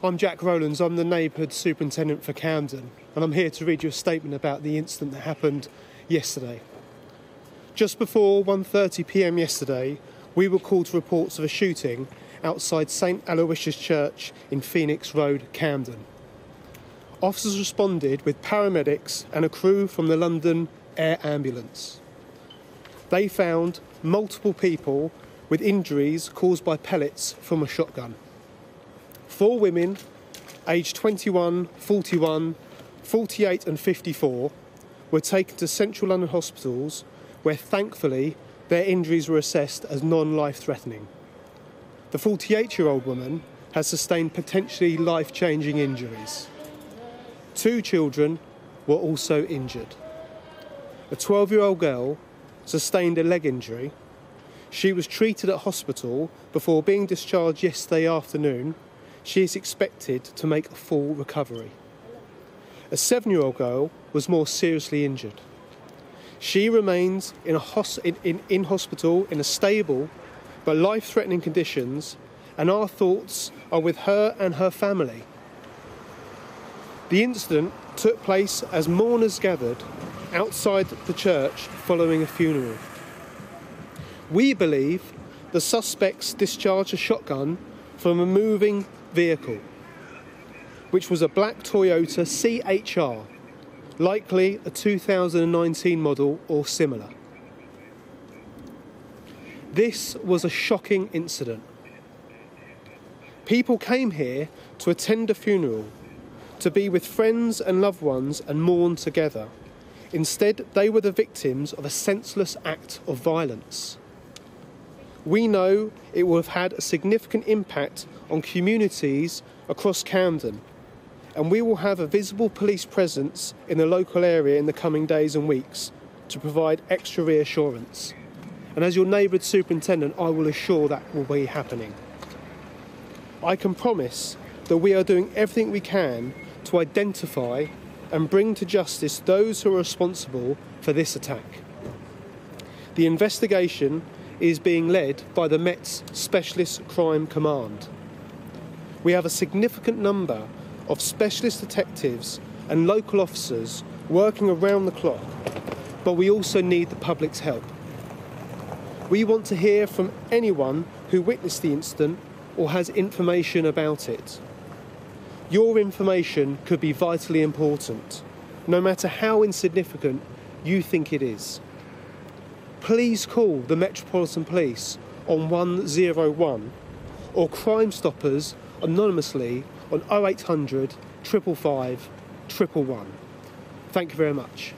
I'm Jack Rowlands, I'm the neighbourhood superintendent for Camden, and I'm here to read you a statement about the incident that happened yesterday. Just before 1:30pm yesterday, we were called to reports of a shooting outside St Aloysius Church in Phoenix Road, Camden. Officers responded with paramedics and a crew from the London Air Ambulance. They found multiple people with injuries caused by pellets from a shotgun. 4 women, aged 21, 41, 48 and 54, were taken to Central London hospitals where, thankfully, their injuries were assessed as non-life-threatening. The 48-year-old woman has sustained potentially life-changing injuries. 2 children were also injured. A 12-year-old girl sustained a leg injury. She was treated at hospital before being discharged yesterday afternoon. She is expected to make a full recovery. A 7-year-old girl was more seriously injured. She remains in hospital in a stable but life-threatening conditions, and our thoughts are with her and her family. The incident took place as mourners gathered outside the church following a funeral. We believe the suspects discharged a shotgun from a moving vehicle, which was a black Toyota C-HR, likely a 2019 model or similar. This was a shocking incident. People came here to attend a funeral, to be with friends and loved ones and mourn together. Instead, they were the victims of a senseless act of violence. We know it will have had a significant impact on communities across Camden, and we will have a visible police presence in the local area in the coming days and weeks to provide extra reassurance. And as your neighbourhood superintendent, I will assure that will be happening. I can promise that we are doing everything we can to identify and bring to justice those who are responsible for this attack. The investigation is being led by the Met's Specialist Crime Command. We have a significant number of specialist detectives and local officers working around the clock, but we also need the public's help. We want to hear from anyone who witnessed the incident or has information about it. Your information could be vitally important, no matter how insignificant you think it is. Please call the Metropolitan Police on 101 or Crime Stoppers anonymously on 0800 555 111. Thank you very much.